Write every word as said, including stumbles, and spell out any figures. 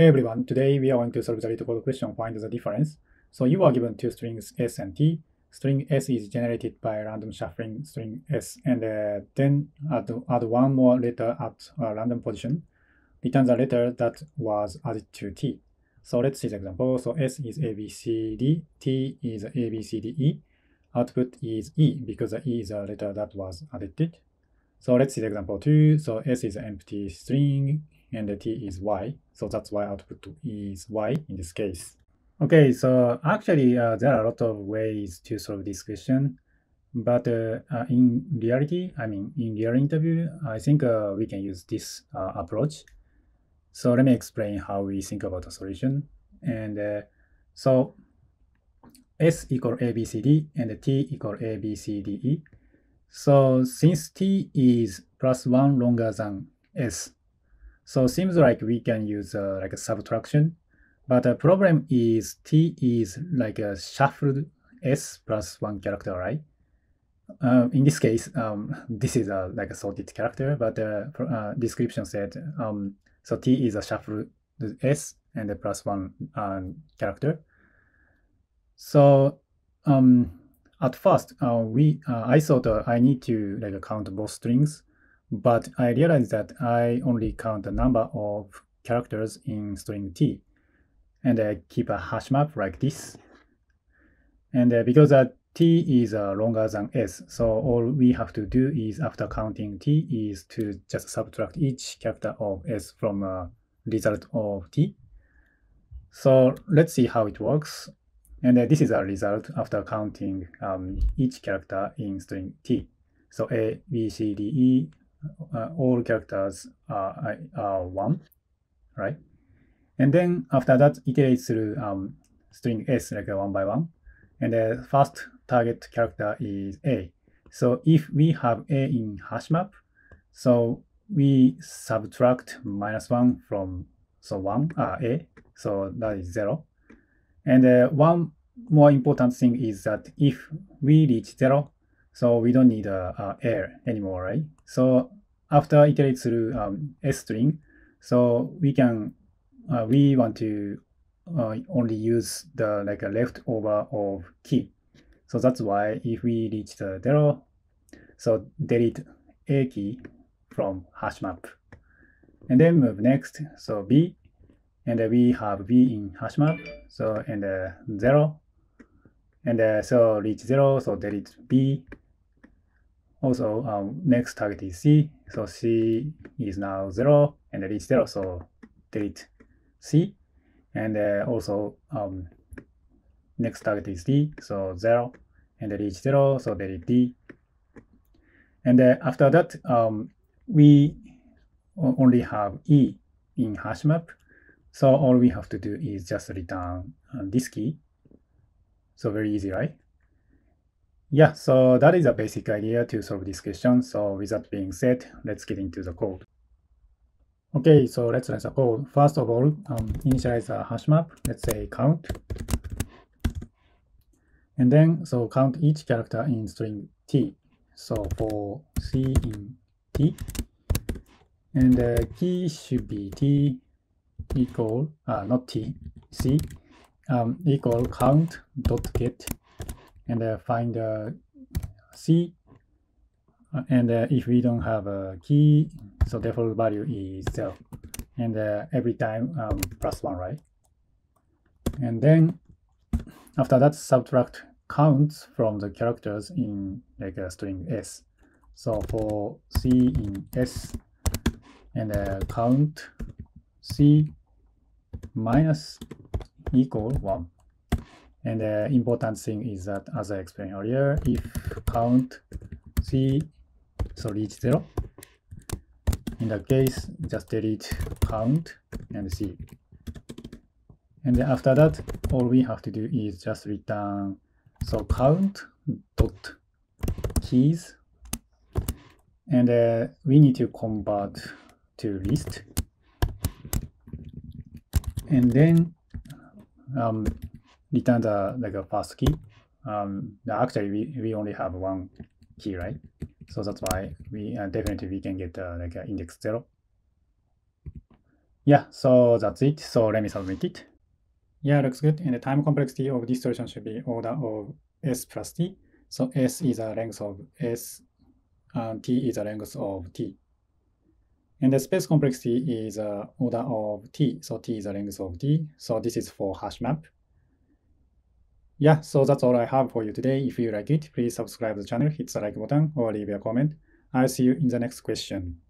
Hey everyone, today we are going to solve the LeetCode question, find the difference. So you are given two strings S and T. String S is generated by random shuffling string S and uh, then add, add one more letter at a random position. Return the letter that was added to T. So let's see the example. So S is A B C D, T is A B C D E. Output is E because the E is a letter that was added. So let's see the example two. So S is an empty string and the T is Y, so that's why output is Y in this case. Okay, so actually uh, there are a lot of ways to solve this question, but uh, uh, in reality, I mean in real interview, I think uh, we can use this uh, approach. So let me explain how we think about the solution. And uh, so S equal A B C D and T equal A B C D E. So since T is plus one longer than S, so it seems like we can use uh, like a subtraction, but the problem is T is like a shuffled S plus one character, right? Uh, in this case, um, this is a, like a sorted character, but the uh, uh, description said, um, so T is a shuffled S and a plus one um, character. So um, at first, uh, we uh, I thought uh, I need to like count both strings. But I realized that I only count the number of characters in string T, and I keep a hash map like this. And uh, because uh, T is uh, longer than S, so all we have to do is after counting T is to just subtract each character of S from uh, result of T. So let's see how it works. And uh, this is a result after counting um, each character in string T. So A, B, C, D, E. Uh, all characters are, are one, right? And then after that, iterate through um, string S like one by one, and the first target character is A. So if we have A in HashMap, so we subtract minus one from so one uh, A, so that is zero. And uh, one more important thing is that if we reach zero, so we don't need a, a error anymore, right? So after iterate through um, S string, so we can uh, we want to uh, only use the like a leftover of key. So that's why if we reach the zero, so delete A key from HashMap, and then move next. So B, and uh, we have B in HashMap. So and uh, zero, and uh, so reach zero. So delete B. Also, um, next target is C, so C is now zero and reach zero, so delete C. And uh, also, um, next target is D, so zero and reach zero, so delete D. And uh, after that, um, we only have E in HashMap, so all we have to do is just return uh, this key. So very easy, right? Yeah, so that is a basic idea to solve this question. So with that being said, let's get into the code. Okay, so let's run the code. First of all, um, initialize the hash map. Let's say count. And then, so count each character in string T. So for C in T. And the key should be T equal, uh, not T, C, um, equal count dot get. And uh, find uh, C, and uh, if we don't have a key, so default value is zero, and uh, every time um, plus one, right? And then after that, subtract counts from the characters in like a string S. So for C in S, and uh, count C minus equal one. And the important thing is that, as I explained earlier, if count C, so reach zero, in that case, just delete count and C. And then after that, all we have to do is just return, so count dot keys. And uh, we need to convert to list. And then, um, return the like a first key. Um, actually, we, we only have one key, right? So that's why we uh, definitely we can get uh, like an index zero. Yeah, so that's it. So let me submit it. Yeah, looks good. And the time complexity of this solution should be order of S plus T. So S is a length of S and T is a length of T. And the space complexity is uh, order of T. So T is a length of T. So this is for HashMap. Yeah, so that's all I have for you today. If you like it, please subscribe to the channel, hit the like button, or leave a comment. I'll see you in the next question.